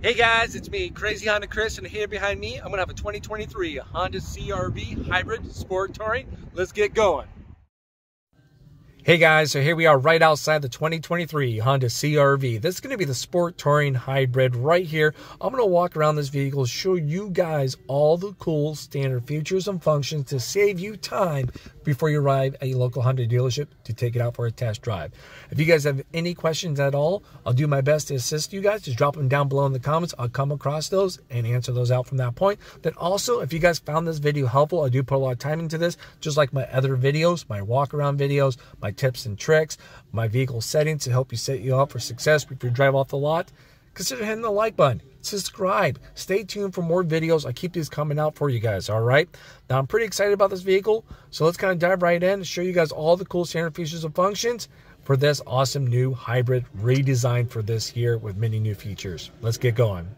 Hey guys, it's me, Crazy Honda Chris, and here behind me, I'm going to have a 2023 Honda CR-V Hybrid Sport Touring. Let's get going. Hey guys, so here we are right outside the 2023 Honda CR-V. This is going to be the Sport Touring Hybrid right here. I'm going to walk around this vehicle, show you guys all the cool standard features and functions to save you time before you arrive at your local Honda dealership to take it out for a test drive. If you guys have any questions at all, I'll do my best to assist you guys. Just drop them down below in the comments. I'll come across those and answer those out from that point. Then also, if you guys found this video helpful, I do put a lot of time into this, just like my other videos, my walk around videos, my tips and tricks, my vehicle settings to help you set you up for success before you drive off the lot. Consider hitting the like button, subscribe, stay tuned for more videos. I keep these coming out for you guys, all right? Now, I'm pretty excited about this vehicle, so let's kind of dive right in and show you guys all the cool standard features and functions for this awesome new hybrid redesign for this year with many new features. Let's get going.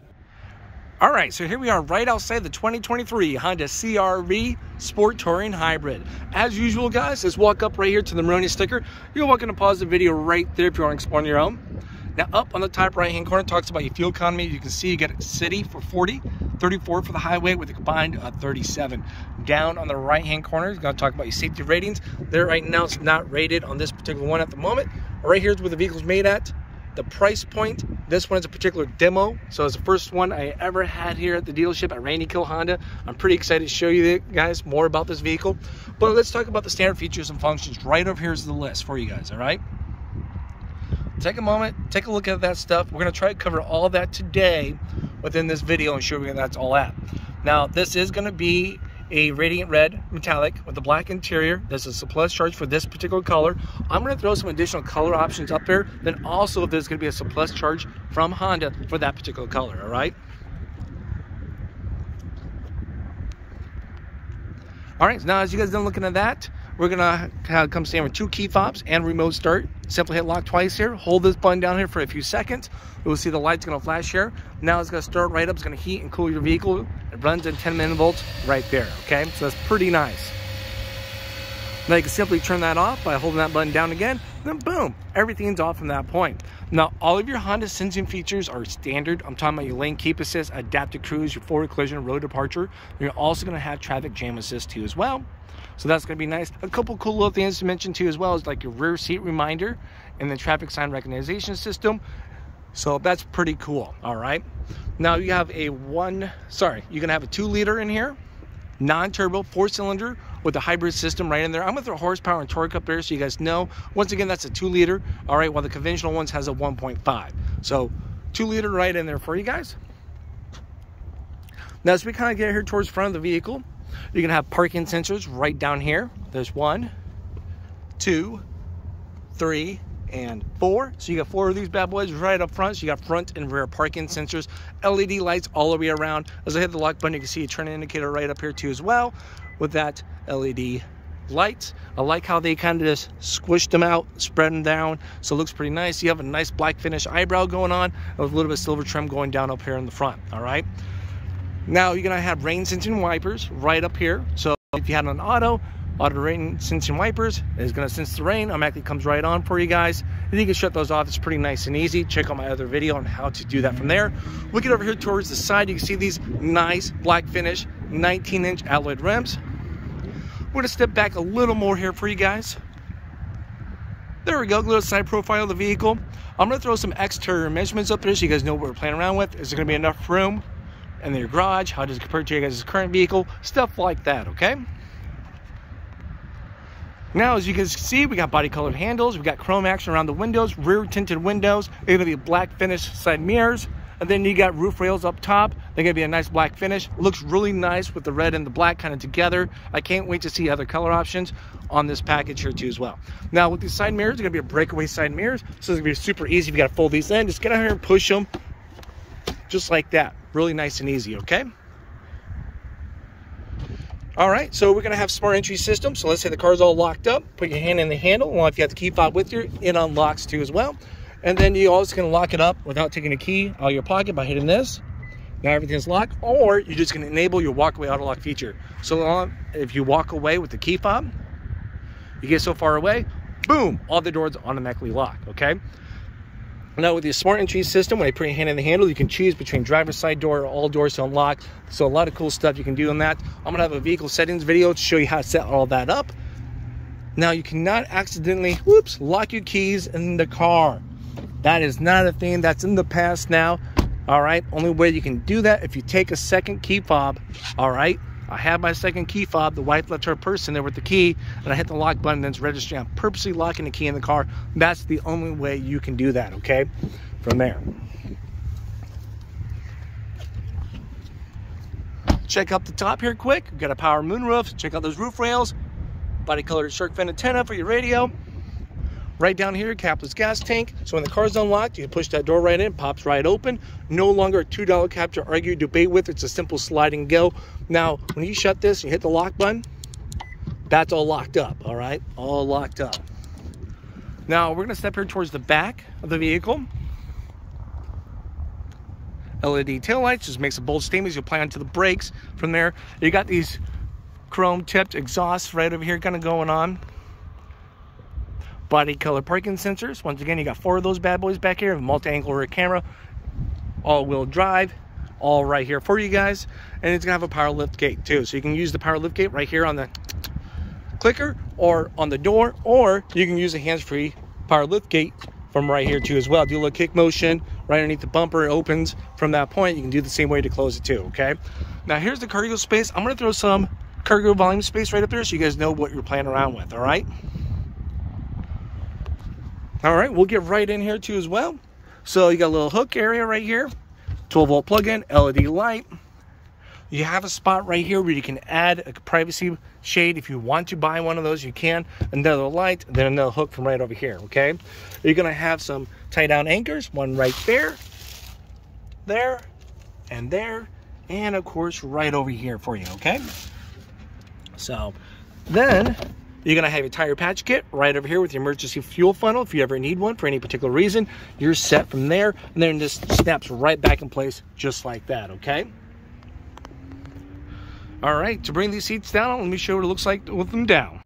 All right, so here we are right outside the 2023 Honda CR-V Sport Touring Hybrid. As usual, guys, let's walk up right here to the Maroni sticker. You're welcome to pause the video right there if you want to explore on your own. Now, up on the top right-hand corner, talks about your fuel economy. You can see you get city for 40, 34 for the highway with a combined 37. Down on the right-hand corner, it's going to talk about your safety ratings. There right now, it's not rated on this particular one at the moment. Right here is where the vehicle's made at. The price point, this one is a particular demo. So it's the first one I ever had here at the dealership at Randy Kuhl Honda. I'm pretty excited to show you guys more about this vehicle. But let's talk about the standard features and functions. Right over here is the list for you guys, all right? Take a moment, take a look at that stuff. We're gonna try to cover all that today within this video and show you that's all at. Now, this is gonna be a radiant red metallic with a black interior. This is a surplus charge for this particular color. I'm gonna throw some additional color options up there. Then also there's gonna be a surplus charge from Honda for that particular color, all right? All right, so now as you guys are done looking at that, we're gonna come stand with two key fobs and remote start. Simply hit lock twice here, hold this button down here for a few seconds. You will see the light's gonna flash here. Now it's gonna start right up, it's gonna heat and cool your vehicle. It runs in 10 millivolts right there, okay? So that's pretty nice. Now you can simply turn that off by holding that button down again, then boom, everything's off from that point. Now, all of your Honda Sensing features are standard. I'm talking about your lane keep assist, adaptive cruise, your forward collision, road departure. You're also gonna have traffic jam assist too as well. So that's gonna be nice. A couple cool little things to mention too as well is like your rear seat reminder and the traffic sign recognition system. So that's pretty cool, all right? Now you have you're gonna have a 2 liter in here, non-turbo, 4-cylinder, with the hybrid system right in there. I'm gonna throw horsepower and torque up there so you guys know. Once again, that's a 2 liter, all right, while the conventional ones has a 1.5. So 2 liter right in there for you guys. Now as we kind of get here towards the front of the vehicle, you're gonna have parking sensors right down here. There's 1, 2, 3, and 4. So you got 4 of these bad boys right up front. So you got front and rear parking sensors, LED lights all the way around. As I hit the lock button, you can see a turn indicator right up here too as well with that LED lights. I like how they kind of just squished them out, spread them down. So it looks pretty nice. You have a nice black finish eyebrow going on with a little bit of silver trim going down up here in the front, all right? Now you're gonna have rain sensing wipers right up here. So if you had an auto rain sensing wipers is gonna sense the rain, automatically comes right on for you guys. And you can shut those off, it's pretty nice and easy. Check out my other video on how to do that from there. Looking over here towards the side, you can see these nice black finish, 19-inch alloy rims. We're gonna step back a little more here for you guys. There we go, a little side profile of the vehicle. I'm gonna throw some exterior measurements up there so you guys know what we're playing around with. Is there gonna be enough room? And your garage, how does it compare to your guys' current vehicle, stuff like that, okay? Now, as you can see, we got body-colored handles, we got chrome action around the windows, rear-tinted windows, they're gonna be black finish side mirrors, and then you got roof rails up top, they're gonna be a nice black finish. Looks really nice with the red and the black kind of together. I can't wait to see other color options on this package here too as well. Now, with these side mirrors, they're gonna be a breakaway side mirrors, so it's gonna be super easy if you gotta fold these in, just get out here and push them, just like that. Really nice and easy, okay? All right, so we're gonna have smart entry system. So let's say the car's all locked up, put your hand in the handle. Well, if you have the key fob with you, it unlocks too as well. And then you also can lock it up without taking a key out of your pocket by hitting this. Now everything's locked, or you're just gonna enable your walk away auto lock feature. So if you walk away with the key fob, you get so far away, boom, all the doors automatically lock, okay? Now with the smart entry system, when I put your hand in the handle, you can choose between driver's side door or all doors to unlock. So a lot of cool stuff you can do on that. I'm gonna have a vehicle settings video to show you how to set all that up. Now you cannot accidentally, whoops, lock your keys in the car. That is not a thing that's in the past now. All right, only way you can do that if you take a second key fob. All right, I have my second key fob. The wife left her purse in there with the key, and I hit the lock button, then it's registering. I'm purposely locking the key in the car. That's the only way you can do that, okay? From there. Check up the top here quick. We've got a power moonroof. Check out those roof rails. Body-colored shark fin antenna for your radio. Right down here, capless gas tank. So when the car's unlocked, you push that door right in, pops right open. No longer a $2 cap to argue, debate with. It's a simple slide and go. Now, when you shut this, you hit the lock button, that's all locked up, all right? All locked up. Now, we're gonna step here towards the back of the vehicle. LED taillights, just makes a bold statement. You'll apply onto the brakes from there. You got these chrome-tipped exhausts right over here kind of going on. Body color parking sensors. Once again, you got four of those bad boys back here. Multi-angle rear camera, all-wheel drive, all right here for you guys. And it's gonna have a power lift gate too. So you can use the power lift gate right here on the clicker or on the door, or you can use a hands-free power lift gate from right here too as well. Do a little kick motion right underneath the bumper. It opens from that point. You can do the same way to close it too, okay? Now here's the cargo space. I'm gonna throw some cargo volume space right up there so you guys know what you're playing around with, all right? All right, we'll get right in here too as well. So you got a little hook area right here, 12-volt plug-in, LED light. You have a spot right here where you can add a privacy shade. If you want to buy one of those, you can. Another light, then another hook from right over here, okay? You're gonna have some tie-down anchors, one right there, there, and of course, right over here for you, okay? So then, you're gonna have your tire patch kit right over here with your emergency fuel funnel. If you ever need one for any particular reason, you're set from there, and then this snaps right back in place just like that, okay? All right, to bring these seats down, let me show you what it looks like with them down.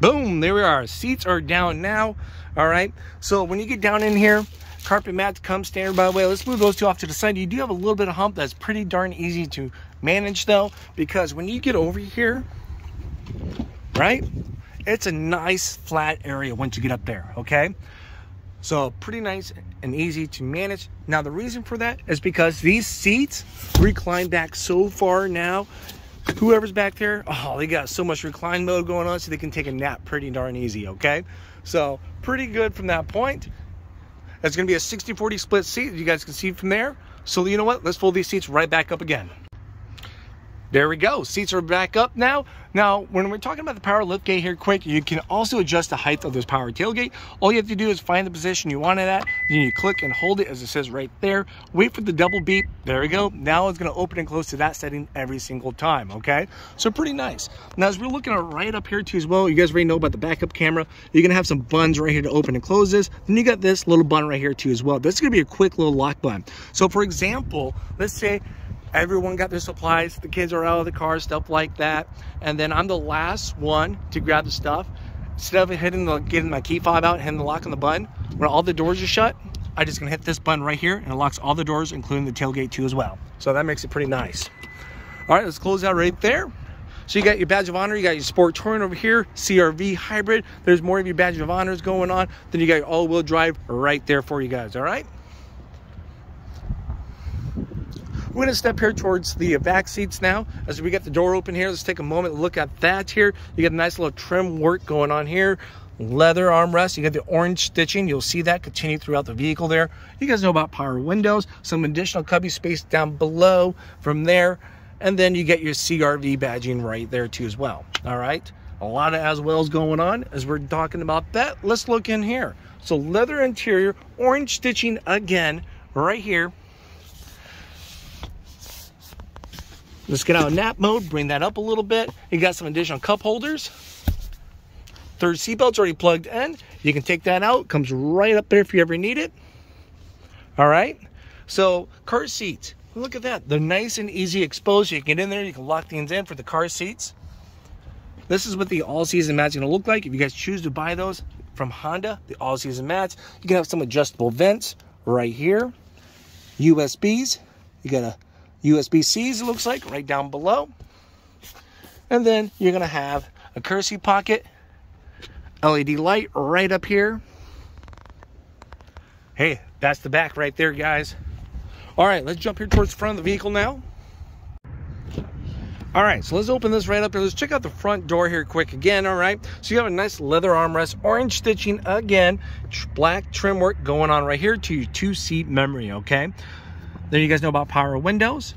Boom, there we are, seats are down now, all right? So when you get down in here, carpet mats come standard by the way. Let's move those two off to the side. You do have a little bit of hump that's pretty darn easy to manage though, because when you get over here, right? It's a nice flat area once you get up there, okay? So pretty nice and easy to manage. Now the reason for that is because these seats recline back so far now. Whoever's back there, oh, they got so much recline mode going on so they can take a nap pretty darn easy, okay? So pretty good from that point. That's gonna be a 60-40 split seat, you guys can see from there. So you know what? Let's fold these seats right back up again. There we go, seats are back up now. Now, when we're talking about the power liftgate here quick, you can also adjust the height of this power tailgate. All you have to do is find the position you want it at, then you click and hold it as it says right there, wait for the double beep, there we go. Now it's gonna open and close to that setting every single time, okay? So pretty nice. Now as we're looking at right up here too as well, you guys already know about the backup camera. You're gonna have some buttons right here to open and close this. Then you got this little button right here too as well. This is gonna be a quick little lock button. So for example, let's say, everyone got their supplies, the kids are out of the car, stuff like that. And then I'm the last one to grab the stuff. Instead of getting my key fob out and hitting the lock on the button, when all the doors are shut, I'm just gonna hit this button right here and it locks all the doors, including the tailgate too as well. So that makes it pretty nice. All right, let's close out right there. So you got your badge of honor, you got your Sport Touring over here, CR-V hybrid. There's more of your badge of honors going on. Then you got your all-wheel drive right there for you guys, all right? We're gonna step here towards the back seats now. As we got the door open here, let's take a moment to look at that here. You got a nice little trim work going on here. Leather armrest, you got the orange stitching. You'll see that continue throughout the vehicle there. You guys know about power windows, some additional cubby space down below from there. And then you get your CR-V badging right there too as well, all right? A lot of as wells going on as we're talking about that. Let's look in here. So leather interior, orange stitching again, right here. Let's get out of nap mode, bring that up a little bit. You got some additional cup holders. Third seatbelt's already plugged in. You can take that out, comes right up there if you ever need it. All right, so car seats, look at that. They're nice and easy exposed. You can get in there, you can lock things in for the car seats. This is what the all-season mat's gonna look like. If you guys choose to buy those from Honda, the all-season mats, you can have some adjustable vents right here. USBs, you got a USB-Cs, it looks like, right down below. And then you're gonna have a courtesy pocket, LED light right up here. Hey, that's the back right there, guys. All right, let's jump here towards the front of the vehicle now. All right, so let's open this right up here. Let's check out the front door here quick again, all right? So you have a nice leather armrest, orange stitching again, black trim work going on right here to your two-seat memory, okay? Then you guys know about power windows.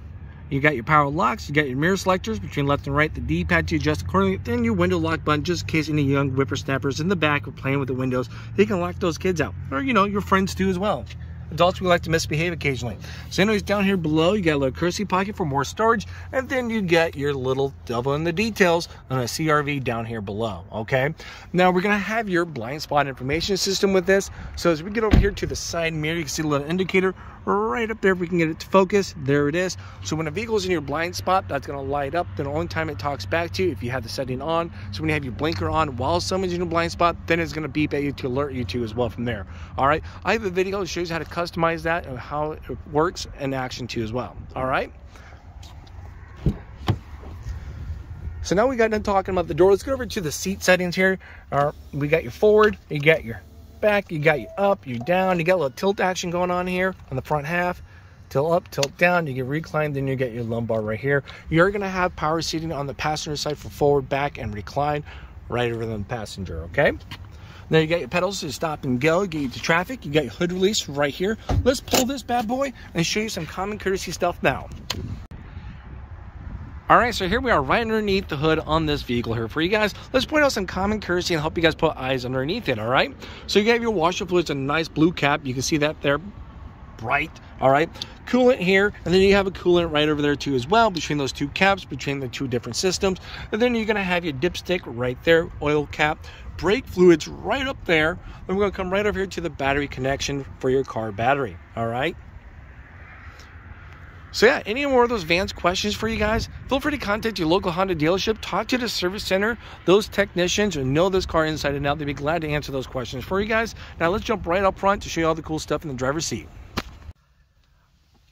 You got your power locks, you got your mirror selectors between left and right, the D-pad to adjust accordingly, then your window lock button just in case any young whippersnappers in the back are playing with the windows. They can lock those kids out, or, you know, your friends too as well. Adults, we like to misbehave occasionally. So anyways, down here below, you got a little courtesy pocket for more storage, and then you got your little devil in the details on a CR-V down here below, okay? Now, we're gonna have your blind spot information system with this. So as we get over here to the side mirror, you can see a little indicator right up there. If we can get it to focus, there it is. So when a vehicle's in your blind spot, that's gonna light up. Then the only time it talks back to you if you have the setting on. So when you have your blinker on while someone's in your blind spot, then it's gonna beep at you to alert you to as well from there. All right, I have a video that shows you how to customize that and how it works in action too as well. All right, so now we got done talking about the door. Let's go over to the seat settings here. All right, we got your forward, you got your back, you got your up, you down, you got a little tilt action going on here on the front half. Tilt up, tilt down, you get reclined, then you get your lumbar right here. You're gonna have power seating on the passenger side for forward, back, and recline right over the passenger, okay? Now you got your pedals to stop and go, get you to traffic. You got your hood release right here. Let's pull this bad boy and show you some common courtesy stuff now. All right, so here we are right underneath the hood on this vehicle here for you guys. Let's point out some common courtesy and help you guys put eyes underneath it, all right? So you have your washer fluids, a nice blue cap. You can see that there, bright, all right? Coolant here, and then you have a coolant right over there too as well, between those two caps, between the two different systems. And then you're gonna have your dipstick right there, oil cap, brake fluids right up there. Then we're gonna come right over here to the battery connection for your car battery, all right? So yeah, any more of those Vans questions for you guys, feel free to contact your local Honda dealership, talk to the service center. Those technicians who know this car inside and out, they'd be glad to answer those questions for you guys. Now let's jump right up front to show you all the cool stuff in the driver's seat.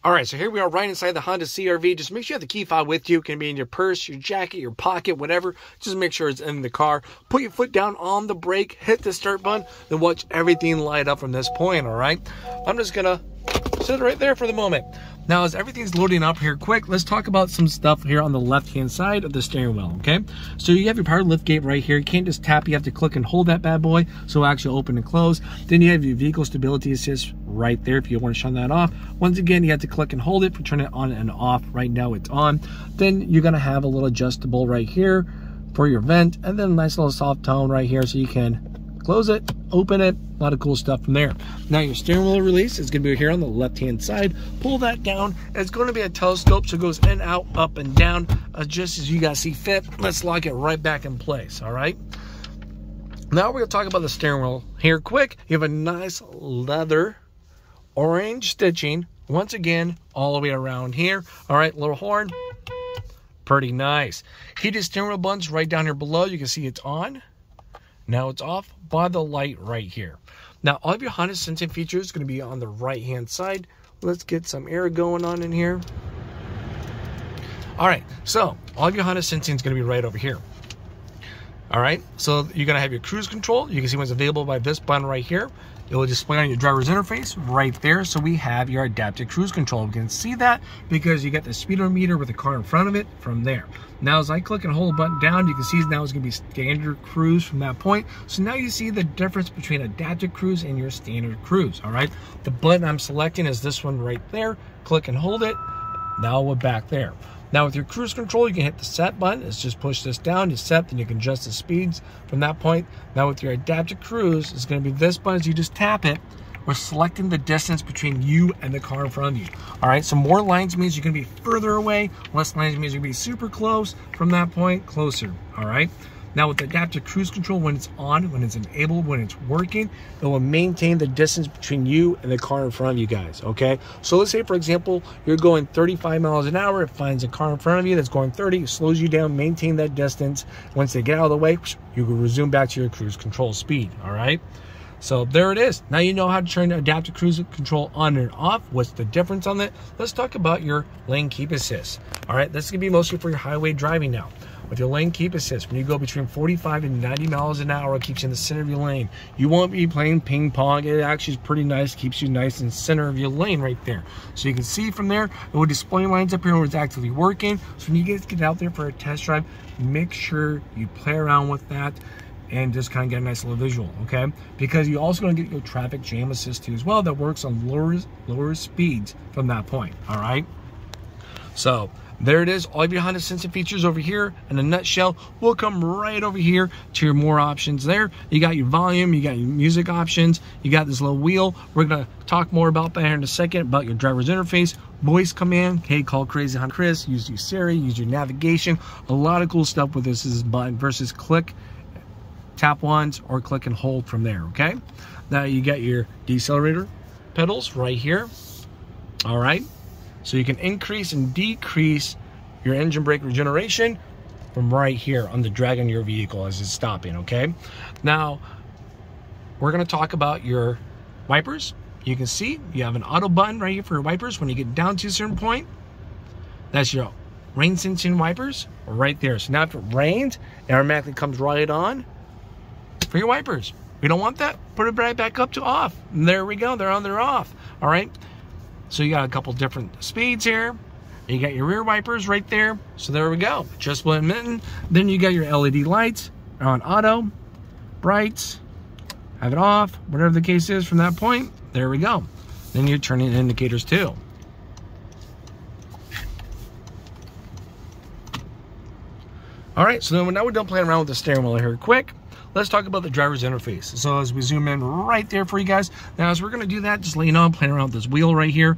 All right, so here we are right inside the Honda CR-V. Just make sure you have the key fob with you. It can be in your purse, your jacket, your pocket, whatever. Just make sure it's in the car. Put your foot down on the brake, hit the start button, then watch everything light up from this point, all right? I'm just gonna sit right there for the moment. Now, as everything's loading up here quick, let's talk about some stuff here on the left-hand side of the steering wheel, okay? So you have your power lift gate right here. You can't just tap, you have to click and hold that bad boy, so it'll actually open and close. Then you have your vehicle stability assist right there if you want to shut that off. Once again, you have to click and hold it for turn it on and off. Right now it's on. Then you're gonna have a little adjustable right here for your vent, and then a nice little soft tone right here so you can close it, open it, a lot of cool stuff from there. Now your steering wheel release is gonna be here on the left-hand side. Pull that down. It's gonna be a telescope, so it goes in, out, up, and down, just as you guys see fit. Let's lock it right back in place, all right? Now we're gonna talk about the steering wheel here quick. You have a nice leather, orange stitching, once again, all the way around here. All right, little horn, pretty nice. Heated steering wheel buttons right down here below. You can see it's on. Now it's off by the light right here. Now all of your Honda Sensing features is going to be on the right hand side. Let's get some air going on in here. All right, so all of your Honda Sensing is going to be right over here. All right, so you're going to have your cruise control. You can see what's available by this button right here. It will display on your driver's interface right there. So we have your adaptive cruise control. We can see that because you got the speedometer with the car in front of it from there. Now, as I click and hold the button down, you can see now it's gonna be standard cruise from that point. So now you see the difference between adaptive cruise and your standard cruise, all right? The button I'm selecting is this one right there. Click and hold it. Now we're back there. Now with your cruise control, you can hit the set button. It's just push this down, you set, then you can adjust the speeds from that point. Now with your adaptive cruise, it's gonna be this button, so you just tap it. We're selecting the distance between you and the car in front of you. All right, so more lines means you're gonna be further away, less lines means you're gonna be super close from that point, closer, all right? Now with adaptive cruise control, when it's on, when it's enabled, when it's working, it will maintain the distance between you and the car in front of you guys, okay? So let's say, for example, you're going 35 miles an hour, it finds a car in front of you that's going 30, it slows you down, maintain that distance. Once they get out of the way, you can resume back to your cruise control speed, all right? So there it is. Now you know how to turn adaptive cruise control on and off. What's the difference on that? Let's talk about your lane keep assist. All right, this is gonna be mostly for your highway driving now. With your lane keep assist, when you go between 45 and 90 miles an hour, it keeps you in the center of your lane. You won't be playing ping pong. It actually is pretty nice, keeps you nice and center of your lane right there. So you can see from there, it will display lines up here where it's actively working. So when you guys get out there for a test drive, make sure you play around with that and just kind of get a nice little visual, okay? Because you're also gonna get your traffic jam assist too as well that works on lower speeds from that point, all right? So there it is, all of your Honda Sensing features over here in a nutshell. We'll come right over here to your more options there. You got your volume, you got your music options, you got this little wheel. We're gonna talk more about that here in a second, about your driver's interface, voice command, hey, call Crazy Honda Chris, use your Siri, use your navigation. A lot of cool stuff with this is button versus click, tap once or click and hold from there, okay? Now you got your decelerator pedals right here, all right? So you can increase and decrease your engine brake regeneration from right here on the drag on your vehicle as it's stopping, okay? Now, we're gonna talk about your wipers. You can see you have an auto button right here for your wipers. When you get down to a certain point, that's your rain sensing wipers right there. So now if it rains, it automatically comes right on for your wipers. We don't want that, put it right back up to off. And there we go, they're on, they're off, all right? So you got a couple different speeds here. You got your rear wipers right there. So there we go, adjustable intermittent. Then you got your LED lights on auto, brights, have it off, whatever the case is from that point, there we go. Then you're turning indicators too. All right, so now we're done playing around with the steering wheel here quick. Let's talk about the driver's interface. So as we zoom in right there for you guys, now as we're gonna do that, just lean on, playing around with this wheel right here,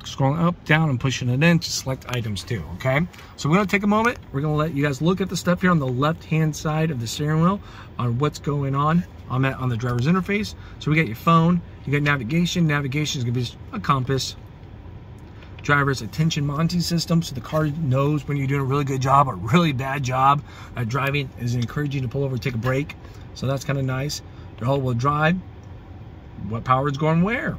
scrolling up, down, and pushing it in to select items too, okay? So we're gonna take a moment, we're gonna let you guys look at the stuff here on the left-hand side of the steering wheel on what's going on the driver's interface. So we got your phone, you got navigation. Navigation is gonna be a compass, driver's attention monitoring system, so the car knows when you're doing a really good job or really bad job at driving. Is encouraging you to pull over and take a break, so that's kind of nice. Your all-wheel drive, what power is going where,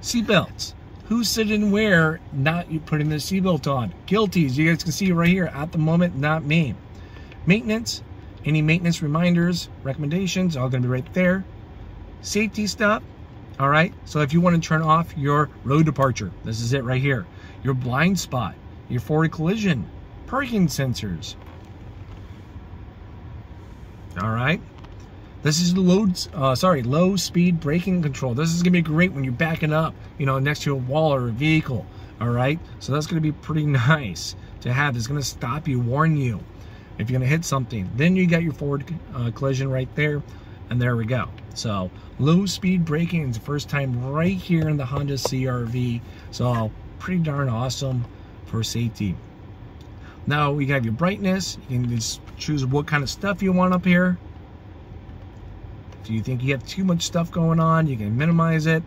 seatbelts, who's sitting where, not you putting the seatbelt on, guilty, as you guys can see right here at the moment, not me. Maintenance, any maintenance reminders, recommendations, all gonna be right there. Safety stuff. All right, so if you want to turn off your road departure, this is it right here. Your blind spot, your forward collision, parking sensors. All right, this is the low speed braking control. This is gonna be great when you're backing up, you know, next to a wall or a vehicle. All right, so that's gonna be pretty nice to have. It's gonna stop you, warn you if you're gonna hit something. Then you got your forward collision right there. And there we go. So low speed braking is the first time right here in the Honda CR-V. So pretty darn awesome for safety. Now we have your brightness. You can just choose what kind of stuff you want up here. If you think you have too much stuff going on, you can minimize it.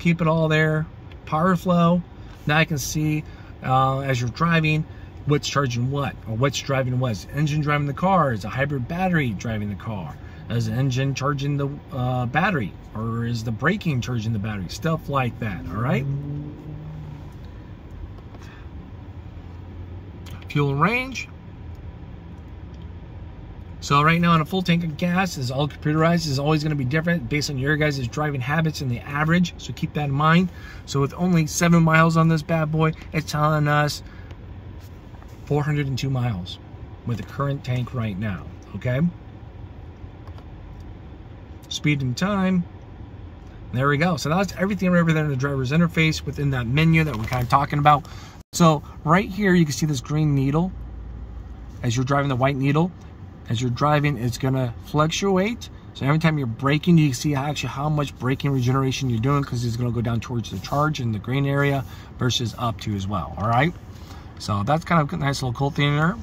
Keep it all there. Power flow. Now I can see as you're driving, what's charging what, or what's driving what. Is the engine driving the car? Is a hybrid battery driving the car? Is the engine charging the battery? Or is the braking charging the battery? Stuff like that, all right? Fuel range. So right now on a full tank of gas, is all computerized, is always gonna be different based on your guys' driving habits and the average, so keep that in mind. So with only 7 miles on this bad boy, it's telling us 402 miles with the current tank right now, okay? Speed and time, there we go. So that's everything right over there in the driver's interface within that menu that we're kind of talking about. So right here, you can see this green needle. As you're driving, the white needle, as you're driving, it's gonna fluctuate. So every time you're braking, you can see actually how much braking regeneration you're doing, because it's gonna go down towards the charge in the green area versus up to as well, all right? So that's kind of a nice little cool thing there.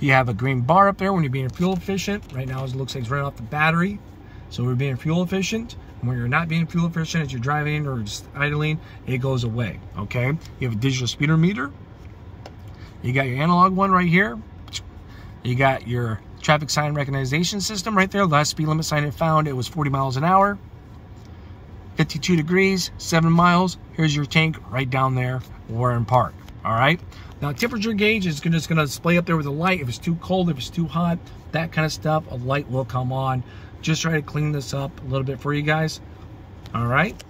You have a green bar up there when you're being fuel efficient. Right now it looks like it's running off the battery. So we're being fuel efficient. And when you're not being fuel efficient, as you're driving or just idling, it goes away, okay? You have a digital speedometer. You got your analog one right here. You got your Traffic sign recognition system right there. Last speed limit sign it found, it was 40 miles an hour. 52 degrees, 7 miles. Here's your tank right down there, Warren Park. All right. Now temperature gauge is just going to display up there with a light. If it's too cold, if it's too hot, that kind of stuff, a light will come on. Just try to clean this up a little bit for you guys. All right.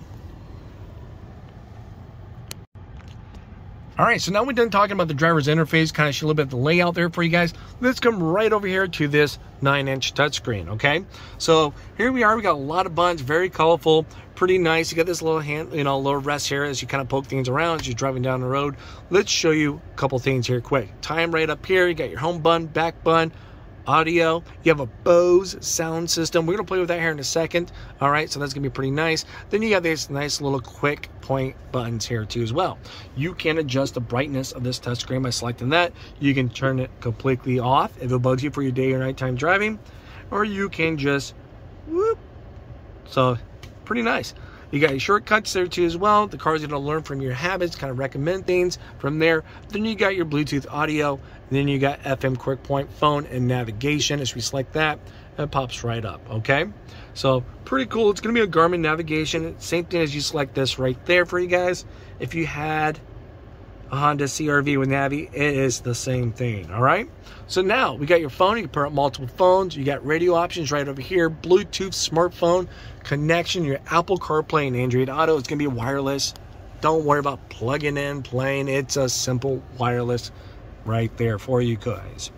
All right, so now we're done talking about the driver's interface, kind of show a little bit of the layout there for you guys. Let's come right over here to this 9-inch touchscreen, okay? So here we are. We got a lot of buttons, very colorful, pretty nice. You got this little hand, you know, little rest here as you kind of poke things around as you're driving down the road. Let's show you a couple things here quick. Time right up here. You got your home button, back button, audio. You have a Bose sound system. We're going to play with that here in a second. All right, so that's going to be pretty nice. Then you got these nice little quick point buttons here too as well. You can adjust the brightness of this touchscreen by selecting that. You can turn it completely off if it bugs you for your day or nighttime driving, or you can just whoop. So pretty nice. You got your shortcuts there too as well. The car's going to learn from your habits, kind of recommend things from there. Then you got your Bluetooth audio. Then you got FM quick point, phone, and navigation. As we select that, it pops right up, okay? So pretty cool. It's going to be a Garmin navigation. Same thing as you select this right there for you guys. If you had a Honda CR-V with Navi, it is the same thing, all right? So now we got your phone. You can pair up multiple phones. You got radio options right over here, Bluetooth, smartphone connection, your Apple CarPlay and Android Auto. It's going to be wireless. Don't worry about plugging in, playing. It's a simple wireless right there for you guys.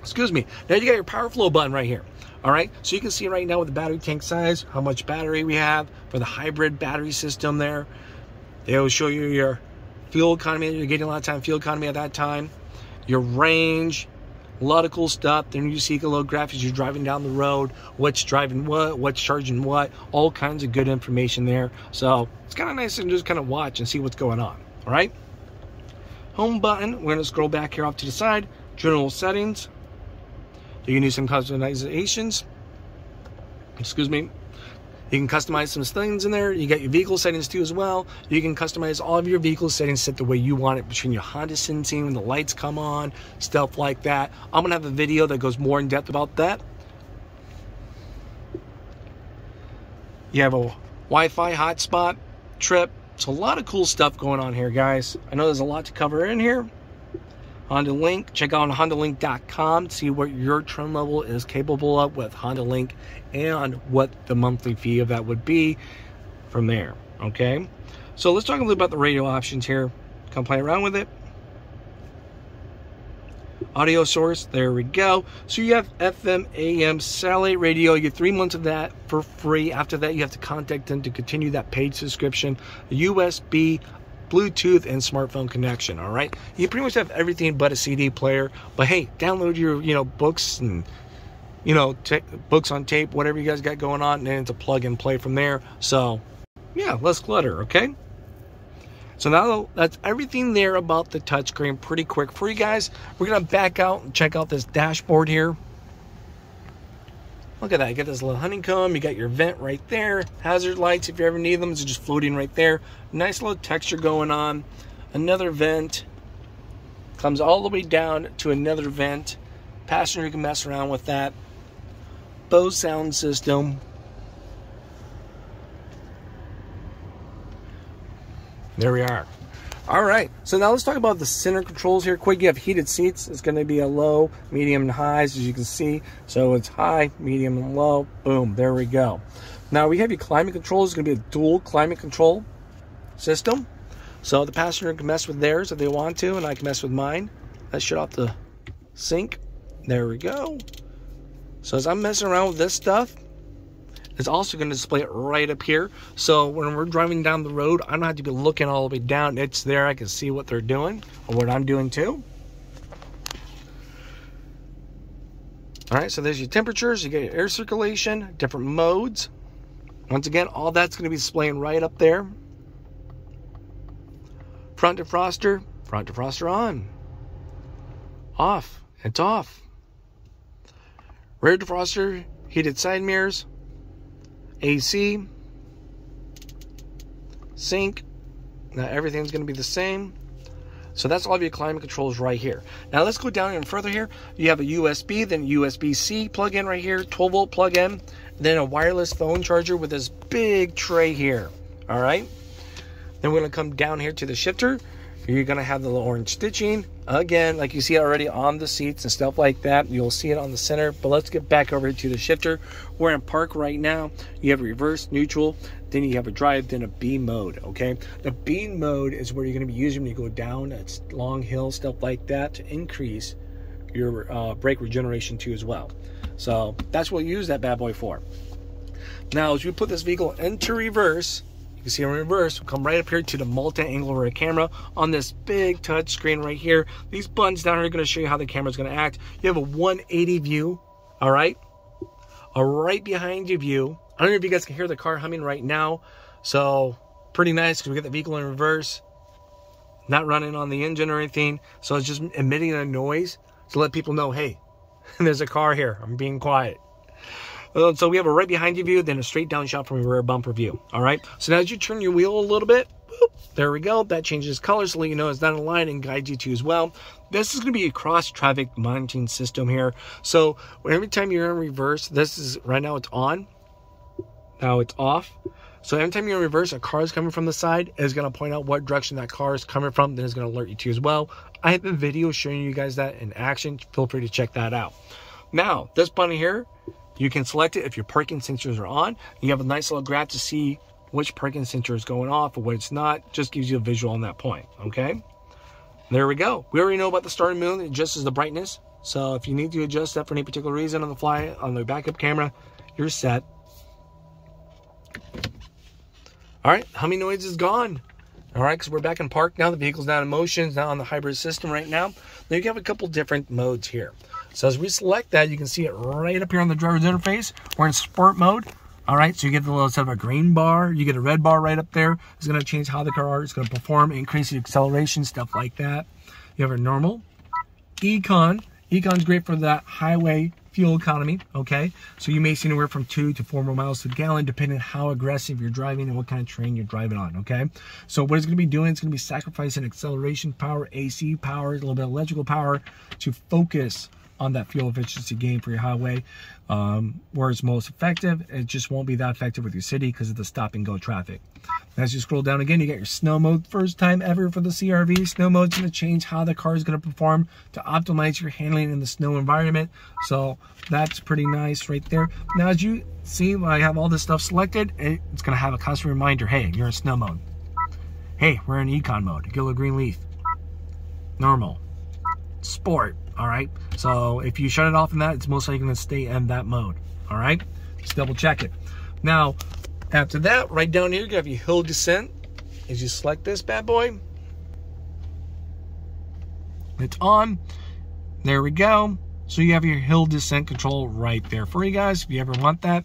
Excuse me. Now you got your power flow button right here. All right, so you can see right now with the battery tank size, how much battery we have for the hybrid battery system there. They will show you your fuel economy. You're getting a lot of time fuel economy at that time, your range, a lot of cool stuff. Then you see a little graph as you're driving down the road, what's driving what, what's charging what, all kinds of good information there. So it's kind of nice to just kind of watch and see what's going on. All right. Home button, we're gonna scroll back here off to the side, general settings. You can do some customizations. Excuse me. You can customize some things in there. You got your vehicle settings too as well. You can customize all of your vehicle settings, set the way you want it between your Honda Sensing when the lights come on, stuff like that. I'm gonna have a video that goes more in depth about that. You have a Wi-Fi hotspot, trip. So a lot of cool stuff going on here, guys. I know there's a lot to cover in here. Honda Link, check out HondaLink.com to see what your trim level is capable of with Honda Link and what the monthly fee of that would be from there, okay? So let's talk a little about the radio options here. Come play around with it. Audio source, there we go. So you have FM, AM, satellite radio. You get 3 months of that for free. After that, you have to contact them to continue that paid subscription. USB, Bluetooth, and smartphone connection. All right, you pretty much have everything but a CD player. But hey, download your books and books on tape, whatever you guys got going on, and then it's a plug and play from there. So yeah, less clutter, okay. So now that's everything there about the touchscreen. Pretty quick for you guys. We're going to back out and check out this dashboard here. Look at that. You got this little honeycomb. You got your vent right there. Hazard lights, if you ever need them, it's just floating right there. Nice little texture going on. Another vent. Comes all the way down to another vent. Passenger can mess around with that. Bose sound system. There we are. All right, so now let's talk about the center controls here quick. You have heated seats. It's going to be a low, medium, and high, as you can see. So it's high, medium, and low. Boom, there we go. Now we have your climate control. It's going to be a dual climate control system. So the passenger can mess with theirs if they want to, and I can mess with mine. Let's shut off the sink. There we go. So as I'm messing around with this stuff, it's also going to display it right up here. So when we're driving down the road, I don't have to be looking all the way down. It's there. I can see what they're doing or what I'm doing too. All right, so there's your temperatures. You get your air circulation, different modes. Once again, all that's going to be displaying right up there. Front defroster on. Off, it's off. Rear defroster, heated side mirrors. AC, sink. Now everything's going to be the same. So that's all of your climate controls right here. Now let's go down even further here. You have a USB, then USB-C plug-in right here, 12-volt plug-in, then a wireless phone charger with this big tray here, all right? Then we're gonna come down here to the shifter. You're gonna have the little orange stitching. Again, like you see already on the seats and stuff like that, you'll see it on the center, but let's get back over to the shifter. We're in park right now. You have reverse, neutral, then you have a drive, then a B mode, okay? The B mode is where you're gonna be using when you go down a long hill, stuff like that, to increase your brake regeneration too as well. So that's what you use that bad boy for. Now, as you put this vehicle into reverse, you see in reverse, we'll come right up here to the multi-angle rear camera on this big touch screen right here. These buttons down here are going to show you how the camera is going to act. You have a 180 view, all right? A right behind you view. I don't know if you guys can hear the car humming right now. So pretty nice because we get the vehicle in reverse, not running on the engine or anything. So it's just emitting a noise to let people know, hey, there's a car here. I'm being quiet. So we have a right behind you view, then a straight down shot from your rear bumper view. All right. So now as you turn your wheel a little bit, boop, there we go. That changes colors to let you know it's not in line and guides you to as well. This is going to be a cross traffic monitoring system here. So every time you're in reverse, this is right now it's on. Now it's off. So every time you're in reverse, a car is coming from the side, it's going to point out what direction that car is coming from. Then it's going to alert you to as well. I have a video showing you guys that in action. Feel free to check that out. Now this button here, you can select it if your parking sensors are on. You have a nice little graph to see which parking sensor is going off or what it's not. Just gives you a visual on that point, okay? There we go. We already know about the star and moon. It adjusts the brightness. So if you need to adjust that for any particular reason on the fly, on the backup camera, you're set. All right, humming noise is gone. All right, because we're back in park now. The vehicle's not in motion. It's not on the hybrid system right now. Now you have a couple different modes here. So as we select that, you can see it right up here on the driver's interface. We're in sport mode. All right, so you get the little set of a green bar. You get a red bar right up there. It's going to change how the car is going to perform, increase the acceleration, stuff like that. You have a normal, econ. Econ's great for that highway fuel economy, okay? So you may see anywhere from 2 to 4 more miles per gallon, depending on how aggressive you're driving and what kind of terrain you're driving on, okay? So what it's gonna be doing, it's gonna be sacrificing acceleration power, AC power, a little bit of electrical power to focus on that fuel efficiency gain for your highway. Where it's most effective, it just won't be that effective with your city because of the stop and go traffic. As you scroll down again, you got your snow mode, first time ever for the CR-V. Snow mode's gonna change how the car is gonna perform to optimize your handling in the snow environment. So that's pretty nice right there. Now, as you see, when I have all this stuff selected, it's gonna have a constant reminder, hey, you're in snow mode. Hey, we're in econ mode, yellow green leaf. Normal, sport. All right, so if you shut it off in that, it's most likely going to stay in that mode. All right, just double check it. Now, after that, right down here, you have your hill descent. As you select this bad boy, it's on. There we go. So you have your hill descent control right there for you guys if you ever want that.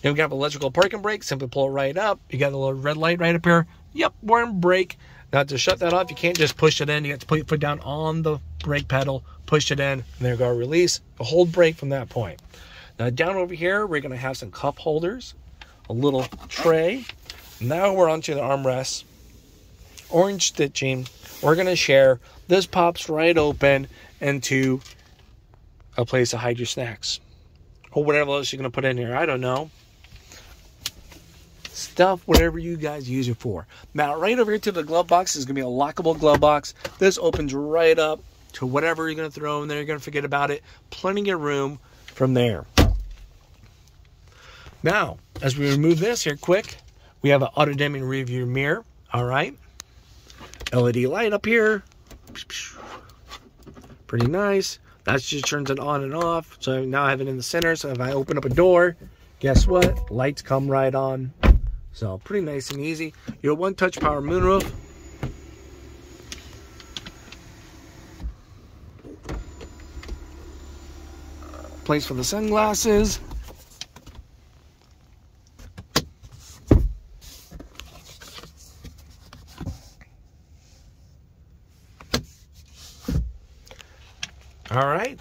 Then we got electrical parking brake. Simply pull it right up. You got a little red light right up here. Yep, we're in brake. Now to shut that off, you can't just push it in. You have to put your foot down on the brake pedal, push it in, and there you go, release. A hold brake from that point. Now down over here, we're gonna have some cup holders, a little tray. Now we're onto the armrests. Orange stitching, we're gonna share. This pops right open into a place to hide your snacks or whatever else you're gonna put in here, I don't know. Stuff, whatever you guys use it for. Now, right over here to the glove box is going to be a lockable glove box. This opens right up to whatever you're going to throw in there. You're going to forget about it. Plenty of room from there. Now, as we remove this here quick, we have an auto dimming rearview mirror. All right. LED light up here. Pretty nice. That just turns it on and off. So now I have it in the center. So if I open up a door, guess what? Lights come right on. So pretty nice and easy. Your one-touch power moonroof. Place for the sunglasses. All right.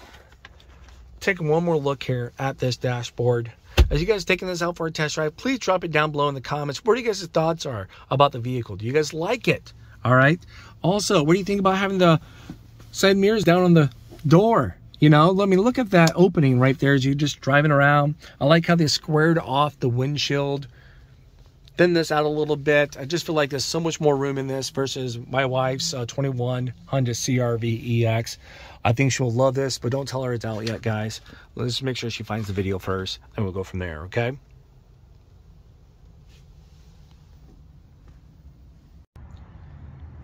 Take one more look here at this dashboard. As you guys are taking this out for a test drive, please drop it down below in the comments. What do you guys' thoughts are about the vehicle? Do you guys like it? All right. Also, what do you think about having the side mirrors down on the door? You know, let me look at that opening right there as you're just driving around. I like how they squared off the windshield. Thin this out a little bit. I just feel like there's so much more room in this versus my wife's 21 Honda CR-V EX. I think she'll love this, but don't tell her it's out yet, guys. Let's make sure she finds the video first, and we'll go from there, okay?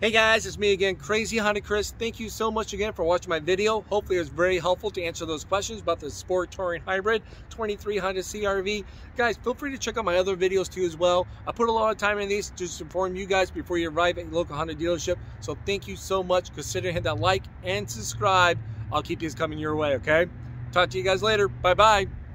Hey guys, it's me again, Crazy Honda Chris. Thank you so much again for watching my video. Hopefully it was very helpful to answer those questions about the Sport Touring Hybrid 23 Honda CR-V. Guys, feel free to check out my other videos too as well. I put a lot of time in these to just inform you guys before you arrive at your local Honda dealership. So thank you so much. Consider hitting that like and subscribe. I'll keep these coming your way, okay? Talk to you guys later. Bye-bye.